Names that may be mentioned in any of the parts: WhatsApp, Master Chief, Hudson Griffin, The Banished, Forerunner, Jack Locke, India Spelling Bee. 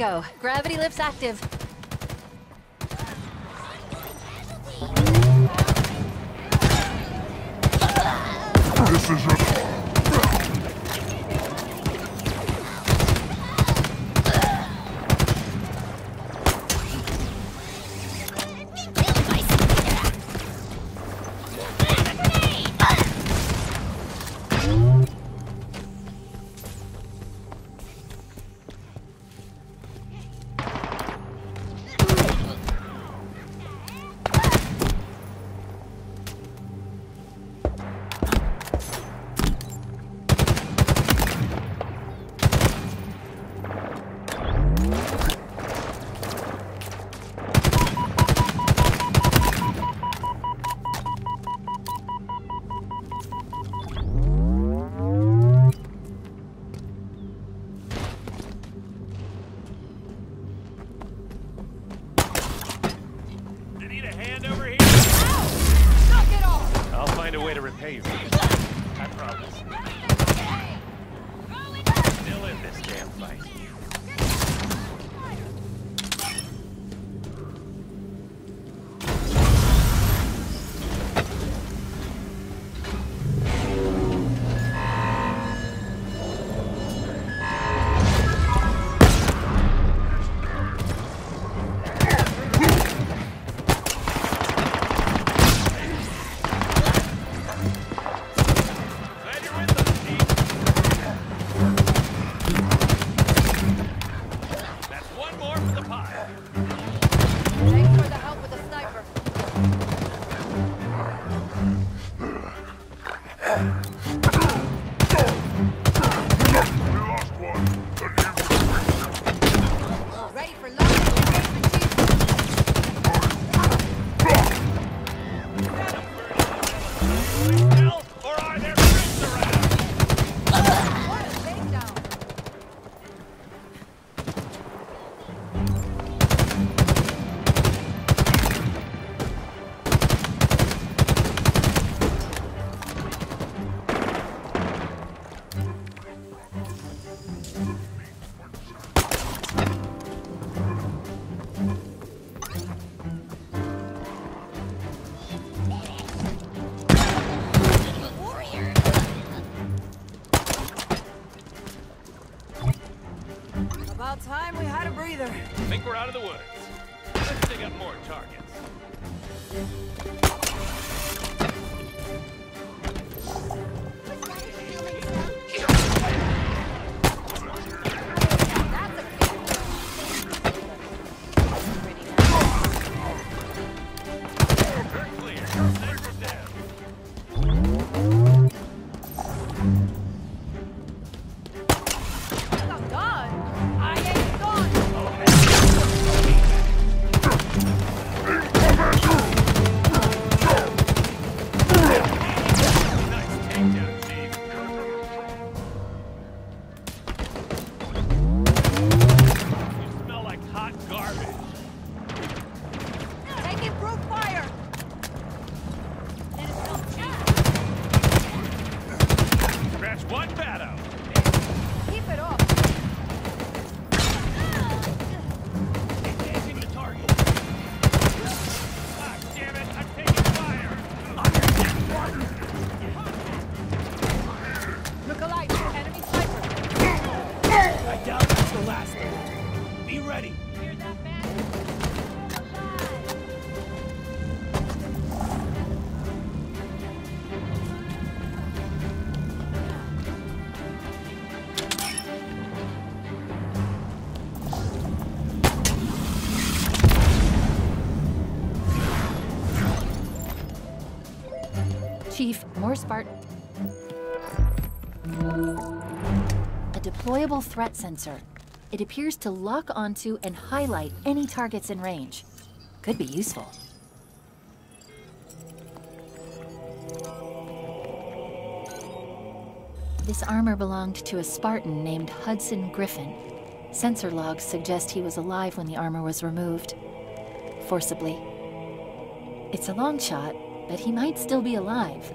go. Gravity lifts active. This is a... Chief, more Spartan. A deployable threat sensor. It appears to lock onto and highlight any targets in range. Could be useful. This armor belonged to a Spartan named Hudson Griffin. Sensor logs suggest he was alive when the armor was removed. Forcibly. It's a long shot, but he might still be alive.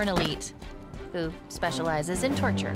for an elite who specializes in torture.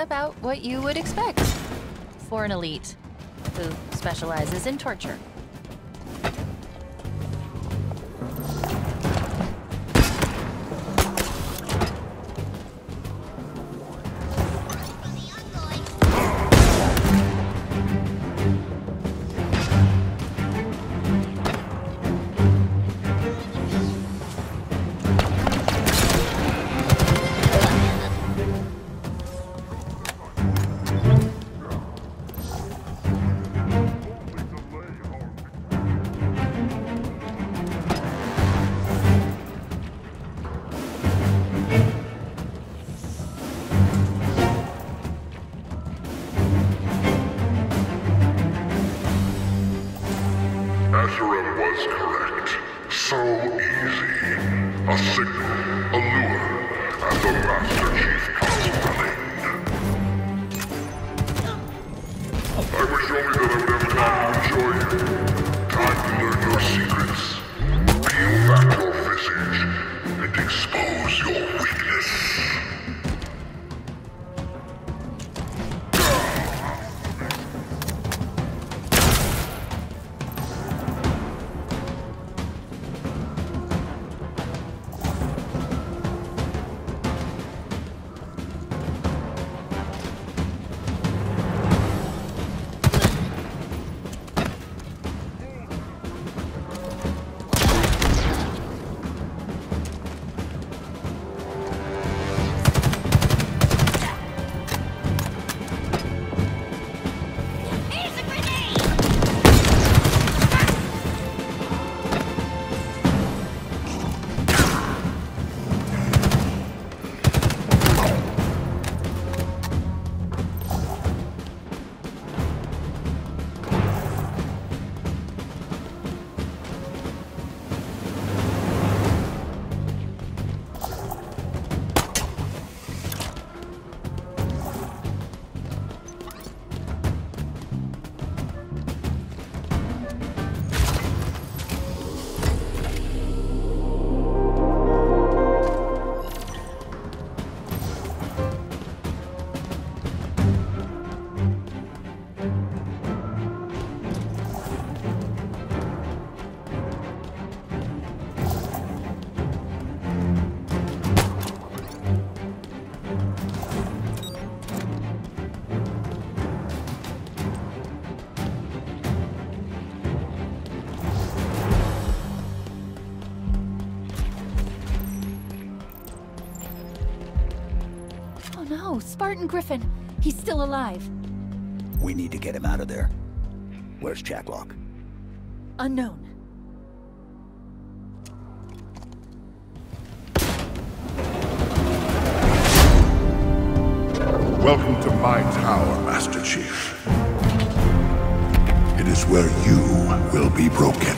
About what you would expect for an elite who specializes in torture. No, Spartan Griffin. He's still alive. We need to get him out of there. Where's Jack Locke? Unknown. Welcome to my tower, Master Chief. It is where you will be broken.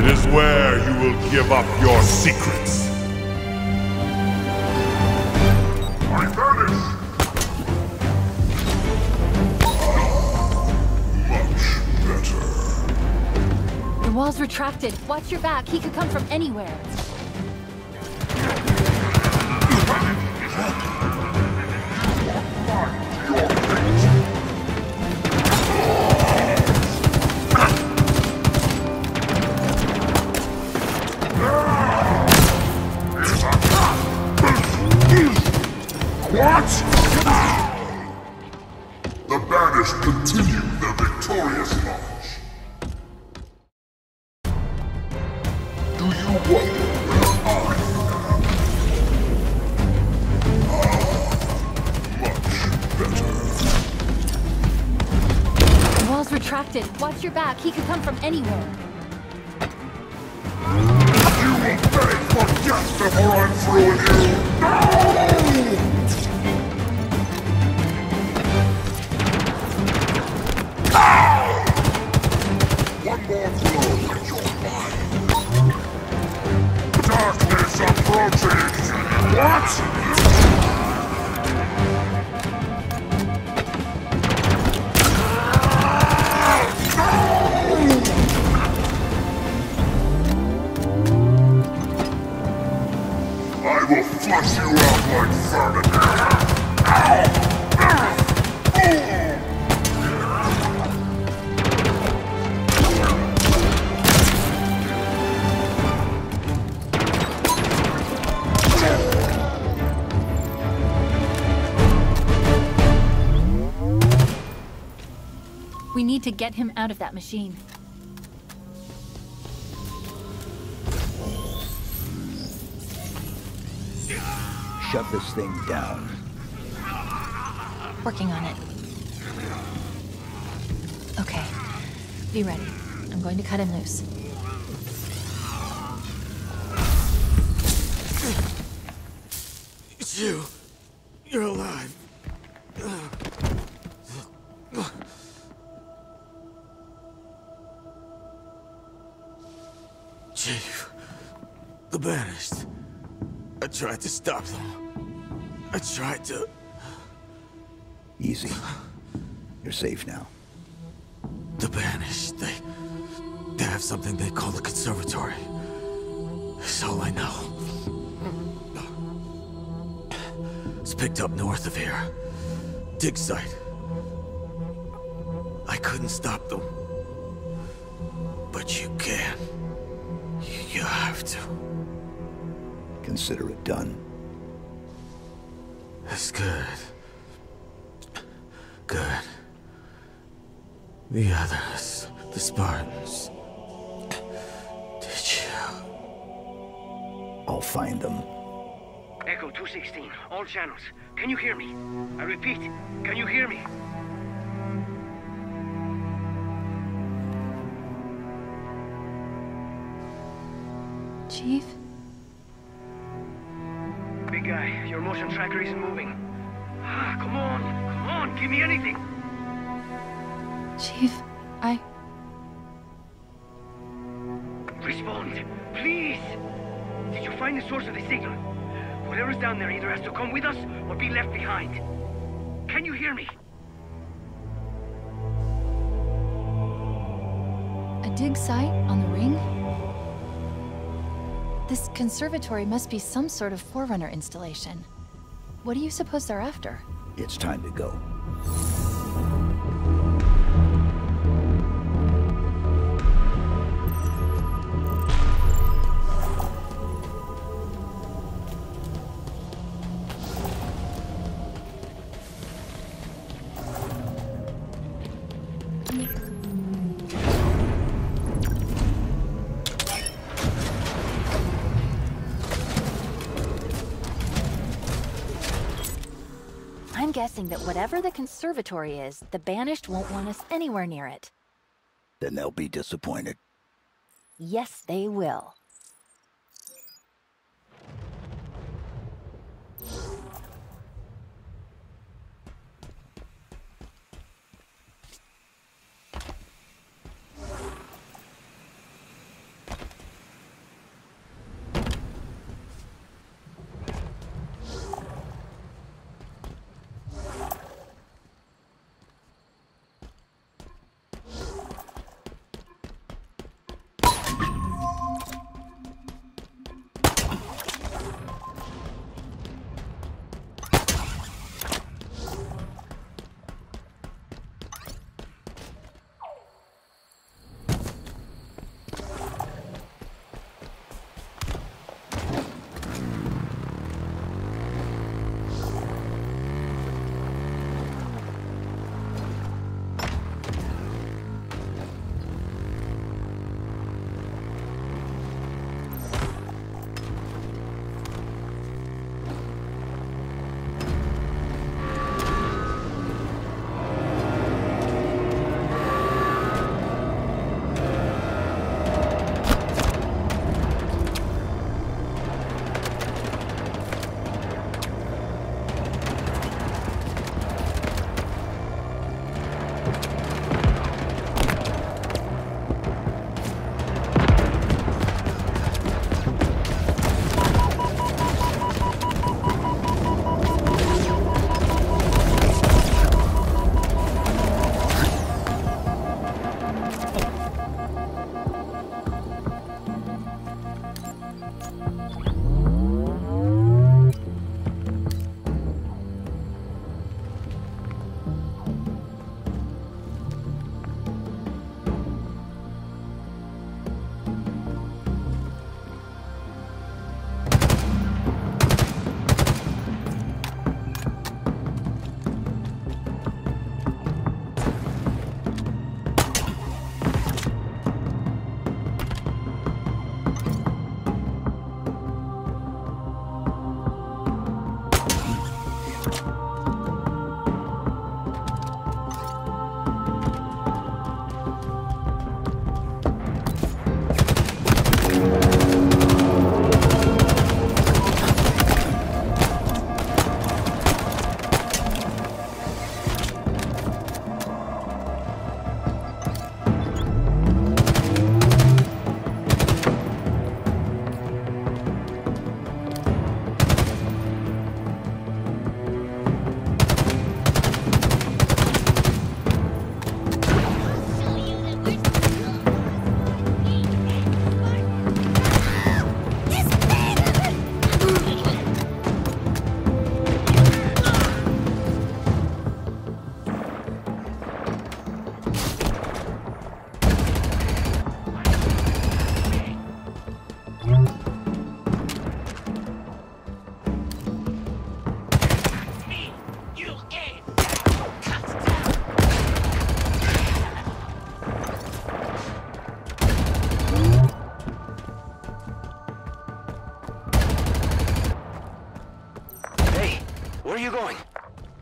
It is where you will give up your secrets. The wall's retracted. Watch your back. He could come from anywhere. What? The Banished continue their victorious march. Do you wonder where I am? Much better. The wall's retracted. Watch your back. He could come from anywhere. You will pay for death before I'm through with you. No! Darkness approaches! What?! We need to get him out of that machine. Shut this thing down. Working on it. Okay. Be ready. I'm going to cut him loose. It's you. You're alive. Chief, the Banished. I tried to stop them. I tried to... Easy. You're safe now. The Banished, they have something they call the Conservatory. That's all I know. It's picked up north of here. Dig site. I couldn't stop them. But you can. You have to. Consider it done. That's good. Good. The others, the Spartans. Did you? I'll find them. Echo 216, all channels. Can you hear me? I repeat, can you hear me? Chief? Big guy, your motion tracker isn't moving. Come on, give me anything! Chief, I... Respond, please! Did you find the source of the signal? Whatever's down there either has to come with us or be left behind. Can you hear me? A dig site on the ring? This conservatory must be some sort of Forerunner installation. What do you suppose they're after? It's time to go. guessing that whatever the conservatory is, the Banished won't want us anywhere near it. Then they'll be disappointed. Yes, they will.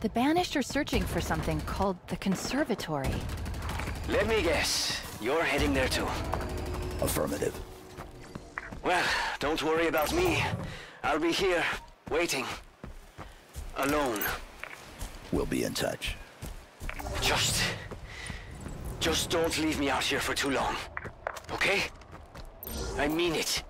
The Banished are searching for something called the Conservatory. Let me guess. You're heading there too. Affirmative. Well, don't worry about me. I'll be here, waiting. Alone. We'll be in touch. Just don't leave me out here for too long. Okay? I mean it.